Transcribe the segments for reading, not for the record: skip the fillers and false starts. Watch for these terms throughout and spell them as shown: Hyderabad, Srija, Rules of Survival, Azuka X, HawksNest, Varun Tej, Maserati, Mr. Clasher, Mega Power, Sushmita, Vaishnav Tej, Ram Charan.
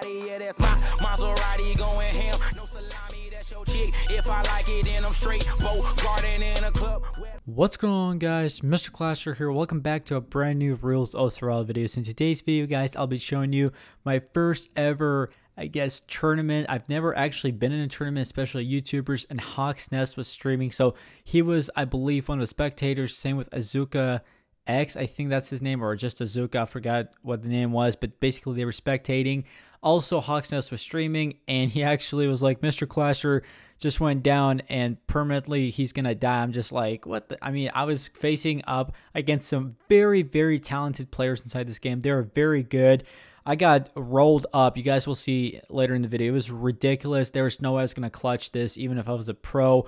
body, yeah, that's my Maserati going ham. No salami, that's your chick. If I like it, then I'm straight. Both garden in a club. What's going on, guys? Mr. Clasher here. Welcome back to a brand new Rules of Survival video. So in today's video, guys, I'll be showing you my first ever, I guess, tournament. I've never actually been in a tournament, especially YouTubers, and HawksNest was streaming. So he was, I believe, one of the spectators. Same with Azuka X, I think that's his name, or just Azuka, I forgot what the name was, but basically they were spectating. Also, HawksNest was streaming, and he actually was like, Mr. Clasher just went down, and permanently he's gonna die. I'm just like, what the? I mean, I was facing up against some very, very talented players inside this game. They were very good. I got rolled up. You guys will see later in the video. It was ridiculous. There was no way I was gonna clutch this, even if I was a pro.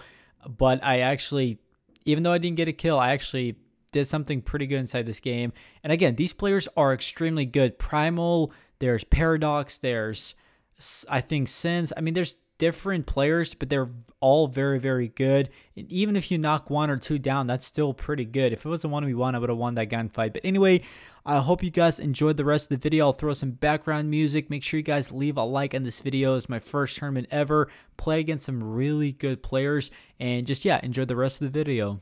But I actually, even though I didn't get a kill, I actually did something pretty good inside this game. And again, these players are extremely good. Primal, there's Paradox, there's, I think, Sins. I mean, there's different players, but they're all very, very good. And even if you knock one or two down, that's still pretty good. If it was the 1v1, I would have won that gunfight. But anyway, I hope you guys enjoyed the rest of the video. I'll throw some background music. Make sure you guys leave a like on this video. It's my first tournament ever. Play against some really good players. And just, yeah, enjoy the rest of the video.